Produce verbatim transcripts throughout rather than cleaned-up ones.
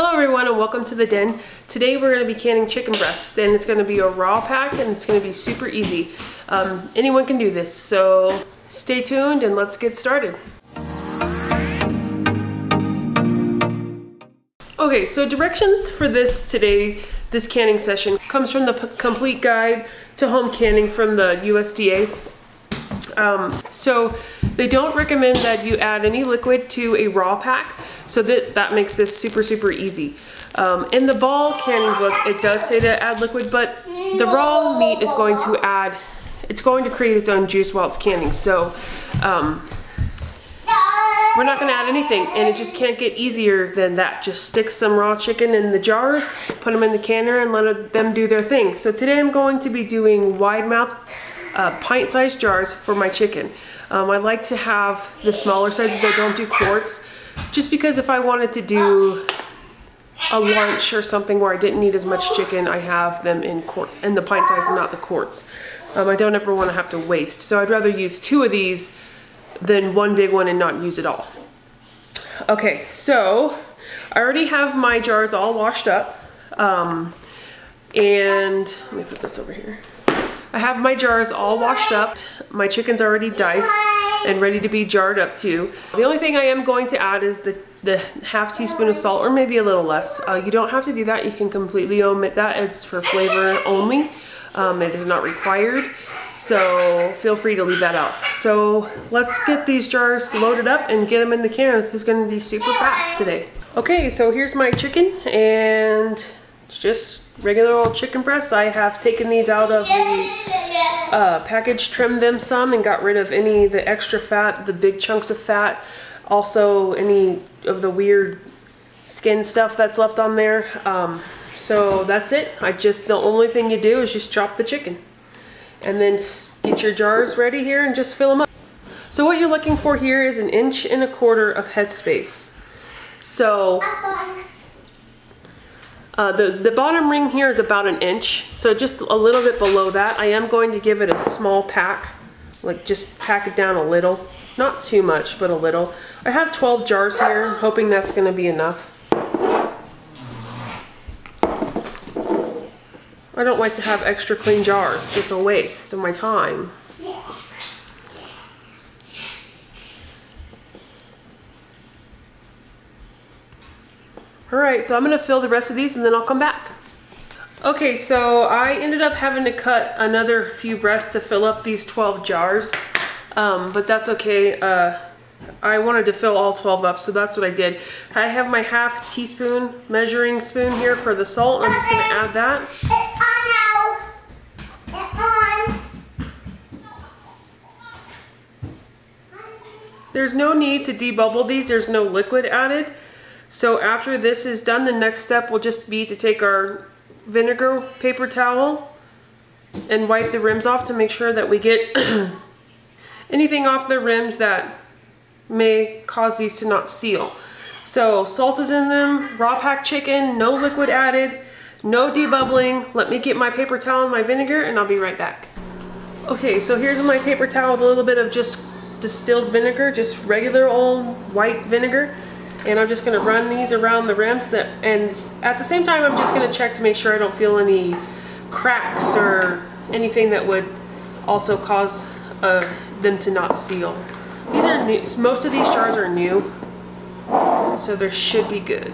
Hello everyone and welcome to the den. Today we're going to be canning chicken breast and it's going to be a raw pack and it's going to be super easy. Um, anyone can do this, so stay tuned and let's get started. Okay, so directions for this today, this canning session, comes from the P Complete Guide to Home Canning from the U S D A. Um, so they don't recommend that you add any liquid to a raw pack, so that that makes this super super easy. Um, in the Ball canning book it does say to add liquid, but the raw meat is going to add, it's going to create its own juice while it's canning, so um, we're not going to add anything, and it just can't get easier than that. Just stick some raw chicken in the jars, put them in the canner and let them do their thing. So today I'm going to be doing wide mouth Uh, pint-sized jars for my chicken. Um, I like to have the smaller sizes. I don't do quarts, just because if I wanted to do a lunch or something where I didn't need as much chicken, I have them in quart in the pint size and not the quarts. Um, I don't ever want to have to waste, so I'd rather use two of these than one big one and not use it all. Okay, so I already have my jars all washed up, um, and let me put this over here. I have my jars all washed up. My chicken's already diced and ready to be jarred up too. The only thing I am going to add is the, the half teaspoon of salt, or maybe a little less. Uh, you don't have to do that. You can completely omit that. It's for flavor only. Um, it is not required. So feel free to leave that out. So let's get these jars loaded up and get them in the can. This is going to be super fast today. Okay, so here's my chicken, and it's just regular old chicken breasts. I have taken these out of the uh, package, trimmed them some, and got rid of any of the extra fat, the big chunks of fat, also any of the weird skin stuff that's left on there. Um, so that's it. I just, the only thing you do is just chop the chicken. And then get your jars ready here and just fill them up. So what you're looking for here is an inch and a quarter of headspace. So Uh, the, the bottom ring here is about an inch, so just a little bit below that. I am going to give it a small pack, like just pack it down a little. Not too much, but a little. I have twelve jars here, I'm hoping that's going to be enough. I don't like to have extra clean jars, just a waste of my time. Alright, so I'm going to fill the rest of these and then I'll come back. Okay, so I ended up having to cut another few breasts to fill up these twelve jars, um, but that's okay. Uh, I wanted to fill all twelve up, so that's what I did. I have my half teaspoon measuring spoon here for the salt. I'm just going to add that. It's on now. It's on. There's no need to debubble these. There's no liquid added. So after this is done, the next step will just be to take our vinegar paper towel and wipe the rims off to make sure that we get anything off the rims that may cause these to not seal. So salt is in them, raw packed chicken, no liquid added, no debubbling. Let me get my paper towel and my vinegar and I'll be right back. Okay, so here's my paper towel with a little bit of just distilled vinegar, just regular old white vinegar. And I'm just going to run these around the rims, that, and at the same time I'm just going to check to make sure I don't feel any cracks or anything that would also cause uh, them to not seal. These are new. Most of these jars are new, so they should be good.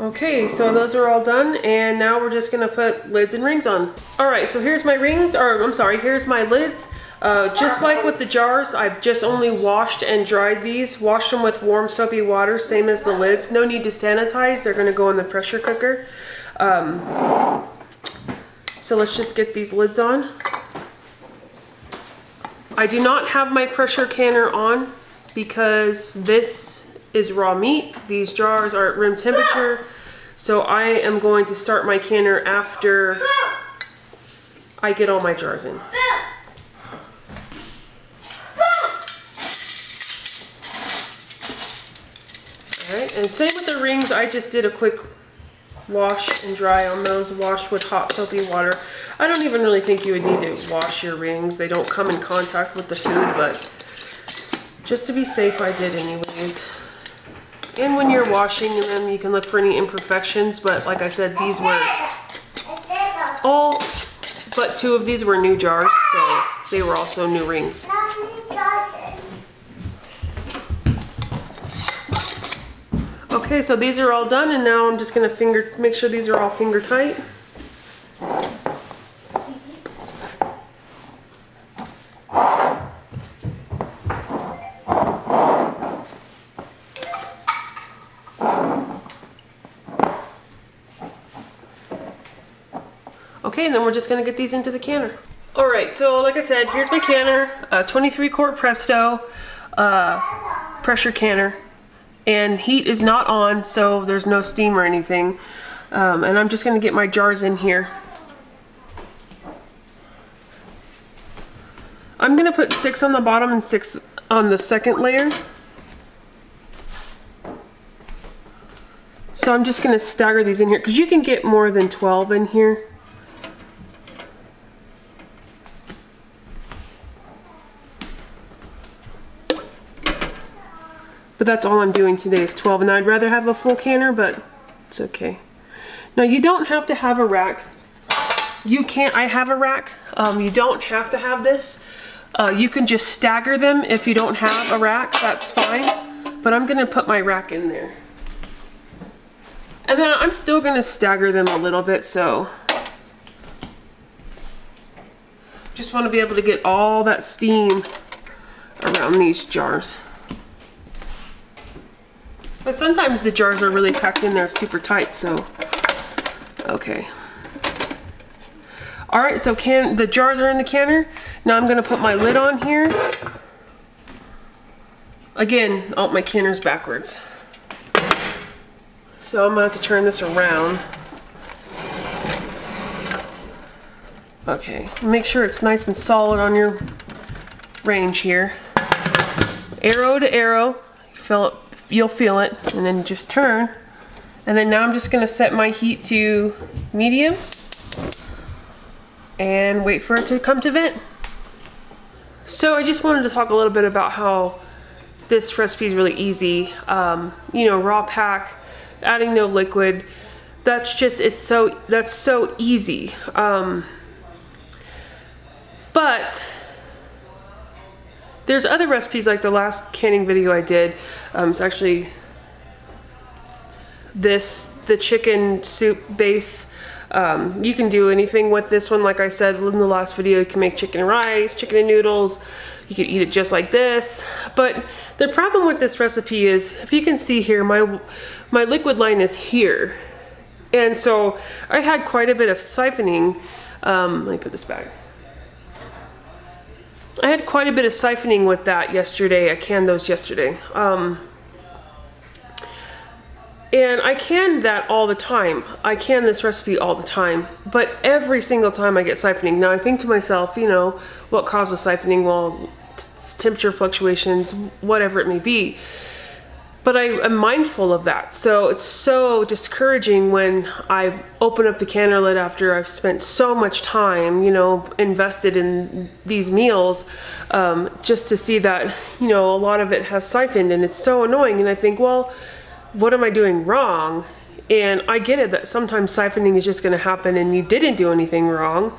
Okay, so those are all done, and now we're just gonna put lids and rings on. Alright, so here's my rings, or I'm sorry, here's my lids. Uh, just like with the jars, I've just only washed and dried these. Washed them with warm soapy water, same as the lids. No need to sanitize, they're gonna go in the pressure cooker. Um, so let's just get these lids on. I do not have my pressure canner on because this is raw meat. These jars are at room temperature, so I am going to start my canner after I get all my jars in. Alright, and same with the rings, I just did a quick wash and dry on those, washed with hot soapy water. I don't even really think you would need to wash your rings. They don't come in contact with the food, but just to be safe, I did anyways. And when you're washing them, you can look for any imperfections, but like I said, these were all but two of these were new jars, so they were also new rings. Okay, so these are all done, and now I'm just gonna finger, make sure these are all finger tight. Okay, and then we're just gonna get these into the canner. All right, so like I said, here's my canner, uh, twenty-three quart Presto uh, pressure canner. And heat is not on, so there's no steam or anything. Um, and I'm just going to get my jars in here. I'm going to put six on the bottom and six on the second layer. So I'm just going to stagger these in here, because you can get more than twelve in here. But that's all I'm doing today is twelve, and I'd rather have a full canner, but it's okay. Now you don't have to have a rack. You can't, I have a rack. Um, you don't have to have this. Uh, you can just stagger them if you don't have a rack, that's fine. But I'm gonna put my rack in there. And then I'm still gonna stagger them a little bit, so. Just wanna be able to get all that steam around these jars. But sometimes the jars are really packed in there super tight, so okay. All right, so can the jars are in the canner. Now I'm gonna put my lid on here. Again, oh, my canner's backwards. So I'm gonna have to turn this around. Okay, make sure it's nice and solid on your range here. Arrow to arrow, fill it. You'll feel it, and then just turn. And then now I'm just gonna set my heat to medium and wait for it to come to vent. So I just wanted to talk a little bit about how this recipe is really easy. Um, you know, raw pack, adding no liquid. That's just, it's so, that's so easy. Um, but, there's other recipes like the last canning video I did. Um, it's actually this, the chicken soup base. Um, you can do anything with this one. Like I said in the last video, you can make chicken rice, chicken and noodles. You can eat it just like this. But the problem with this recipe is, if you can see here, my, my liquid line is here. And so I had quite a bit of siphoning. Um, let me put this back. I had quite a bit of siphoning with that yesterday. I canned those yesterday. Um, and I can that all the time. I can this recipe all the time, but every single time I get siphoning. Now I think to myself, you know, what causes siphoning? Well, t temperature fluctuations, whatever it may be. But I am mindful of that. So it's so discouraging when I open up the canner lid after I've spent so much time, you know, invested in these meals, um, just to see that, you know, a lot of it has siphoned, and it's so annoying. And I think, well, what am I doing wrong? And I get it that sometimes siphoning is just gonna happen and you didn't do anything wrong.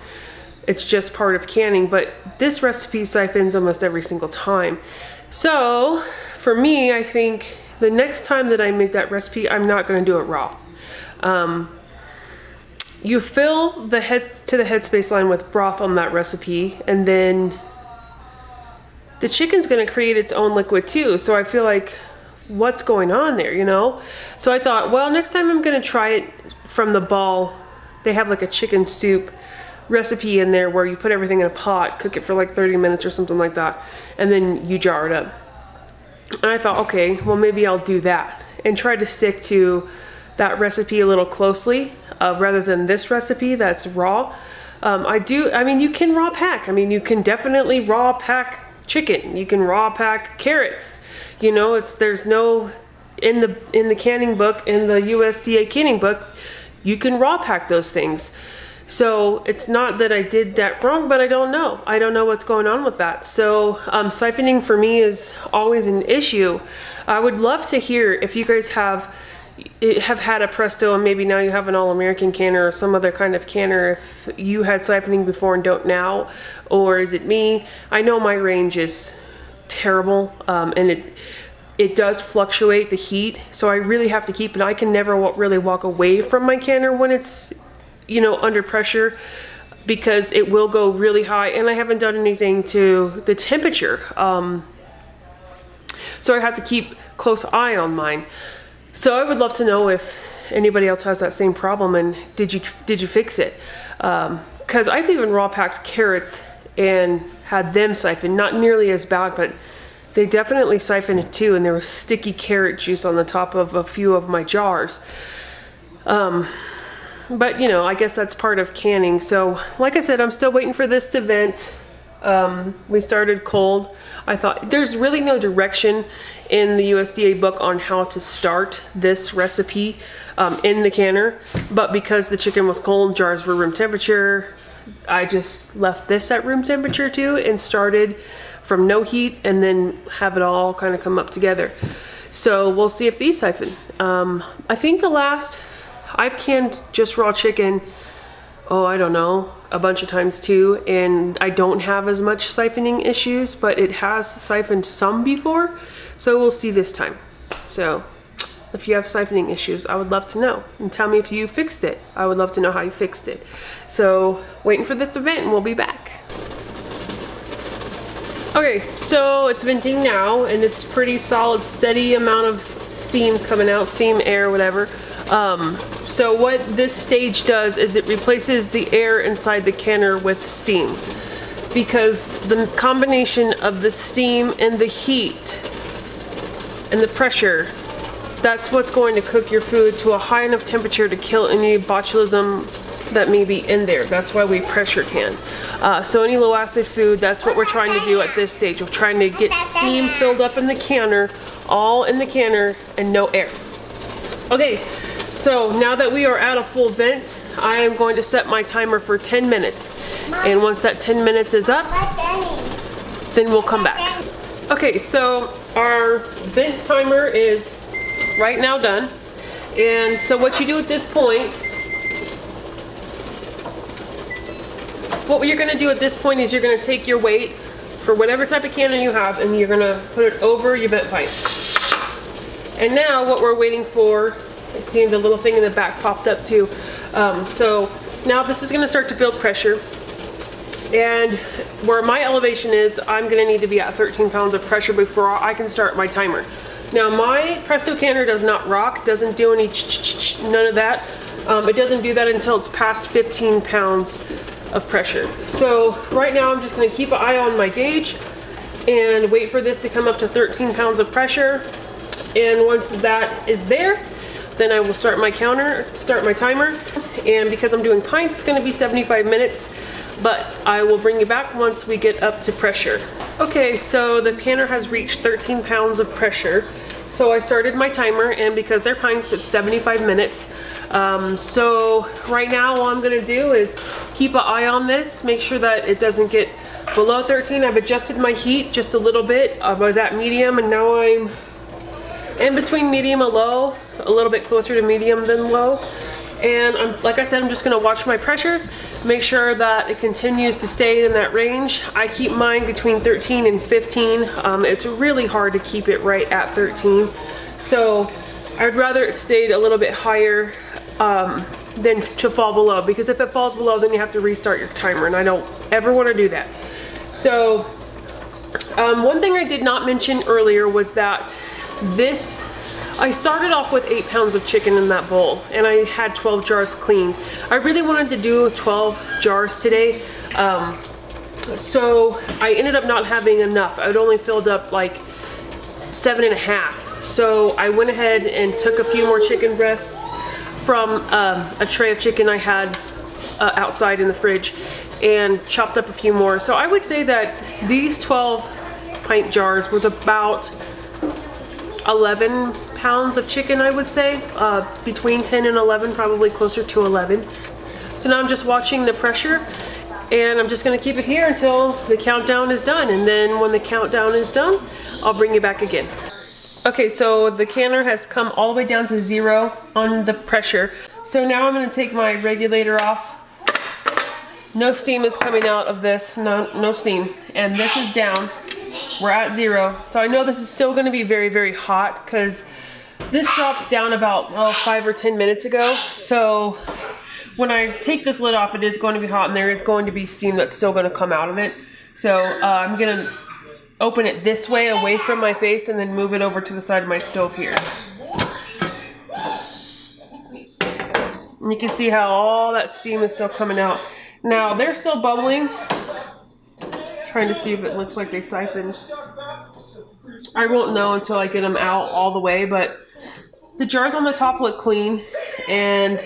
It's just part of canning, but this recipe siphons almost every single time. So for me, I think, the next time that I make that recipe, I'm not gonna do it raw. Um, you fill the head to the headspace line with broth on that recipe, and then the chicken's gonna create its own liquid too. So I feel like, what's going on there, you know? So I thought, well, next time I'm gonna try it from the Ball. They have like a chicken soup recipe in there where you put everything in a pot, cook it for like thirty minutes or something like that, and then you jar it up. And I thought, okay, well maybe I'll do that and try to stick to that recipe a little closely uh, rather than this recipe that's raw. Um, I do, I mean, you can raw pack. I mean, you can definitely raw pack chicken. You can raw pack carrots. You know, it's, there's no in the in the canning book, in the U S D A canning book, you can raw pack those things. So it's not that I did that wrong, but I don't know. I don't know what's going on with that. So um, siphoning for me is always an issue. I would love to hear if you guys have have had a Presto and maybe now you have an All-American canner or some other kind of canner, if you had siphoning before and don't now, or is it me? I know my range is terrible, um, and it it does fluctuate the heat, so I really have to keep it. I can never really walk away from my canner when it's, you know, under pressure, because it will go really high, and I haven't done anything to the temperature, um, so I have to keep close eye on mine. So I would love to know if anybody else has that same problem, and did you did you fix it? Because um, I've even raw packed carrots and had them siphon, not nearly as bad, but they definitely siphoned too, and there was sticky carrot juice on the top of a few of my jars. Um, But, you know, I guess that's part of canning. So, like I said, I'm still waiting for this to vent. Um, we started cold. I thought, there's really no direction in the U S D A book on how to start this recipe um, in the canner. But because the chicken was cold, jars were room temperature, I just left this at room temperature too and started from no heat and then have it all kind of come up together. So, we'll see if these siphon. Um, I think the last... I've canned just raw chicken, oh, I don't know, a bunch of times too, and I don't have as much siphoning issues, but it has siphoned some before, so we'll see this time. So if you have siphoning issues, I would love to know, and tell me if you fixed it. I would love to know how you fixed it. So waiting for this to vent and we'll be back. Okay, so it's venting now, and it's pretty solid, steady amount of steam coming out, steam, air, whatever. Um, so what this stage does is it replaces the air inside the canner with steam, because the combination of the steam and the heat and the pressure, that's what's going to cook your food to a high enough temperature to kill any botulism that may be in there. That's why we pressure can. Uh, so any low acid food, that's what we're trying to do at this stage. We're trying to get steam filled up in the canner, all in the canner, and no air. Okay. So now that we are at a full vent, I am going to set my timer for ten minutes. And once that ten minutes is up, then we'll come back. Okay, so our vent timer is right now done. And so what you do at this point, what you're gonna do at this point is you're gonna take your weight for whatever type of canner you have, and you're gonna put it over your vent pipe. And now what we're waiting for, I see the little thing in the back popped up too. Um, so now this is going to start to build pressure, and where my elevation is, I'm going to need to be at thirteen pounds of pressure before I can start my timer. Now my Presto canner does not rock, doesn't do any ch-ch-ch, none of that. Um, it doesn't do that until it's past fifteen pounds of pressure. So right now I'm just going to keep an eye on my gauge and wait for this to come up to thirteen pounds of pressure, and once that is there, then I will start my counter, start my timer. And because I'm doing pints, it's gonna be seventy-five minutes, but I will bring you back once we get up to pressure. Okay, so the canner has reached thirteen pounds of pressure. So I started my timer, and because they're pints, it's seventy-five minutes. Um, so right now, all I'm gonna do is keep an eye on this, make sure that it doesn't get below thirteen. I've adjusted my heat just a little bit. I was at medium, and now I'm in between medium and low, a little bit closer to medium than low. And I'm, like I said, I'm just gonna watch my pressures, make sure that it continues to stay in that range. I keep mine between thirteen and fifteen. Um, it's really hard to keep it right at thirteen. So I'd rather it stayed a little bit higher um, than to fall below, because if it falls below, then you have to restart your timer, and I don't ever wanna do that. So um, one thing I did not mention earlier was that this, I started off with eight pounds of chicken in that bowl, and I had twelve jars clean. I really wanted to do twelve jars today, um, so I ended up not having enough. I had only filled up like seven and a half. So I went ahead and took a few more chicken breasts from um, a tray of chicken I had uh, outside in the fridge and chopped up a few more. So I would say that these twelve pint jars was about eleven pounds of chicken, I would say, uh, between ten and eleven, probably closer to eleven. So now I'm just watching the pressure, and I'm just gonna keep it here until the countdown is done, and then when the countdown is done, I'll bring you back again. Okay, so the canner has come all the way down to zero on the pressure. So now I'm gonna take my regulator off. No steam is coming out of this, no, no steam. And this is down, we're at zero. So I know this is still gonna be very, very hot because this drops down about well, five or ten minutes ago. So when I take this lid off, it is going to be hot and there is going to be steam that's still gonna come out of it. So uh, I'm gonna open it this way, away from my face, and then move it over to the side of my stove here. And you can see how all that steam is still coming out. Now, they're still bubbling. Trying to see if it looks like they siphoned. I won't know until I get them out all the way, but the jars on the top look clean. And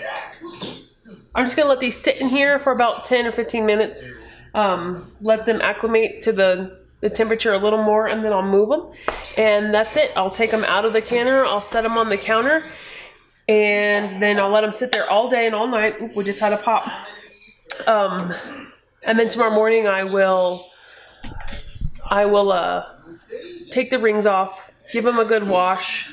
I'm just gonna let these sit in here for about ten or fifteen minutes. Um, let them acclimate to the, the temperature a little more, and then I'll move them. And that's it. I'll take them out of the canner, I'll set them on the counter, and then I'll let them sit there all day and all night. Ooh, we just had a pop. Um, and then tomorrow morning I will, I will uh, take the rings off, give them a good wash,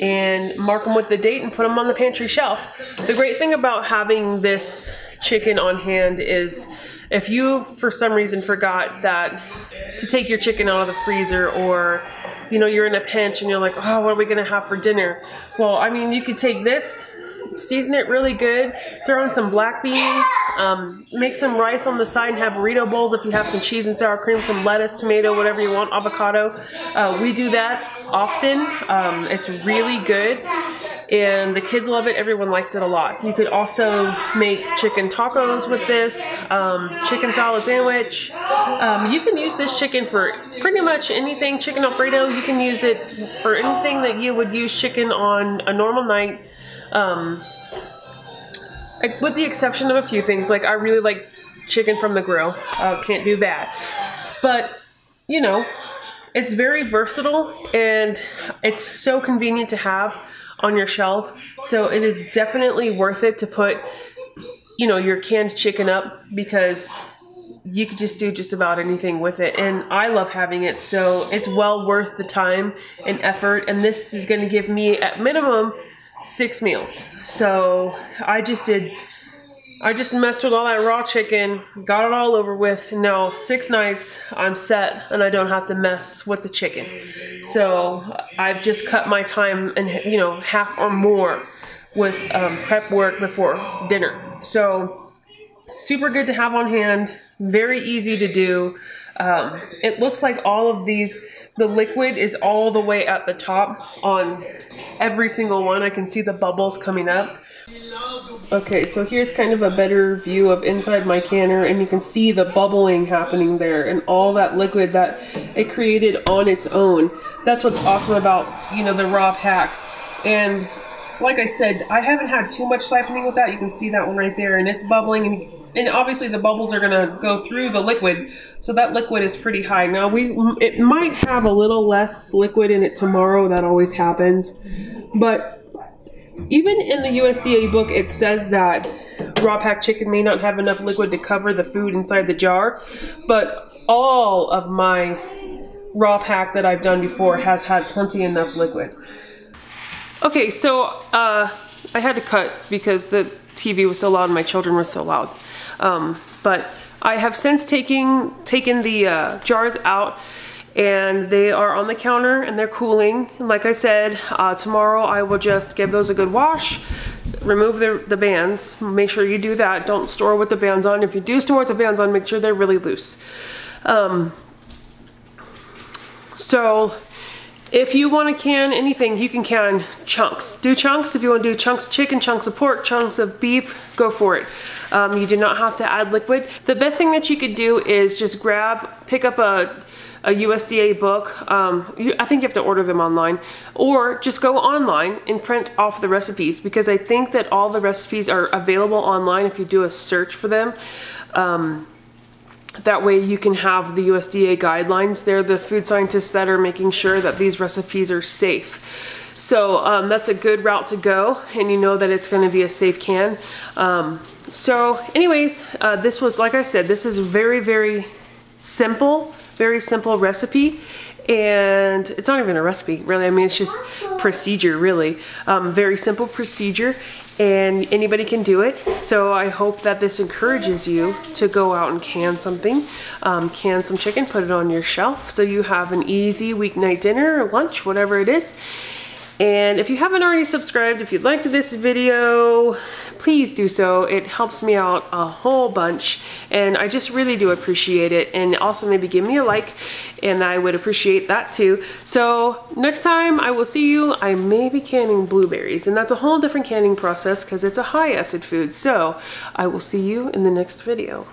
and mark them with the date and put them on the pantry shelf. The great thing about having this chicken on hand is if you, for some reason, forgot that to take your chicken out of the freezer, or you know, you're in a pinch and you're like, oh, what are we gonna have for dinner? Well, I mean, you could take this, season it really good, throw in some black beans, um, make some rice on the side and have burrito bowls if you have some cheese and sour cream, some lettuce, tomato, whatever you want, avocado. Uh, we do that often. Um, it's really good and the kids love it. Everyone likes it a lot. You could also make chicken tacos with this, um, chicken salad sandwich. Um, you can use this chicken for pretty much anything. Chicken Alfredo, you can use it for anything that you would use chicken on a normal night. Um, I, with the exception of a few things, like I really like chicken from the grill, uh, can't do that, but you know, it's very versatile and it's so convenient to have on your shelf, so it is definitely worth it to put, you know, your canned chicken up, because you could just do just about anything with it, and I love having it, so it's well worth the time and effort, and this is going to give me at minimum six meals. So I just did, I just messed with all that raw chicken, got it all over with. Now six nights I'm set and I don't have to mess with the chicken. So I've just cut my time and, you know, half or more with um, prep work before dinner. So super good to have on hand, very easy to do. Um, it looks like all of these, the liquid is all the way at the top on every single one. I can see the bubbles coming up. Okay, so here's kind of a better view of inside my canner, and you can see the bubbling happening there and all that liquid that it created on its own. That's what's awesome about, you know, the raw pack. And like I said, I haven't had too much siphoning with that. You can see that one right there, and it's bubbling, and And obviously the bubbles are gonna go through the liquid, so that liquid is pretty high. Now we, it might have a little less liquid in it tomorrow, that always happens. But even in the U S D A book, it says that raw pack chicken may not have enough liquid to cover the food inside the jar, but all of my raw pack that I've done before has had plenty enough liquid. Okay, so uh, I had to cut because the T V was so loud and my children were so loud. Um, but I have since taking, taken the uh, jars out, and they are on the counter and they're cooling. And like I said, uh, tomorrow I will just give those a good wash, remove the, the bands. Make sure you do that. Don't store with the bands on. If you do store with the bands on, make sure they're really loose. Um, so if you want to can anything, you can can chunks. Do chunks. If you want to do chunks of chicken, chunks of pork, chunks of beef, go for it. Um, you do not have to add liquid. The best thing that you could do is just grab, pick up a, a U S D A book. Um, you, I think you have to order them online. Or just go online and print off the recipes, because I think that all the recipes are available online if you do a search for them. Um, That way you can have the U S D A guidelines. They're the food scientists that are making sure that these recipes are safe. So um, that's a good route to go, and you know that it's going to be a safe can. Um, so anyways, uh, this was, like I said, this is very, very simple, very simple recipe. And it's not even a recipe, really. I mean, it's just procedure, really. Um, very simple procedure, and anybody can do it. So I hope that this encourages you to go out and can something. Um, can some chicken, put it on your shelf so you have an easy weeknight dinner or lunch, whatever it is. And if you haven't already subscribed, if you'd like to this video, please do so. It helps me out a whole bunch, and I just really do appreciate it. And also maybe give me a like, and I would appreciate that too. So next time I will see you, I may be canning blueberries, and that's a whole different canning process because it's a high acid food. So I will see you in the next video.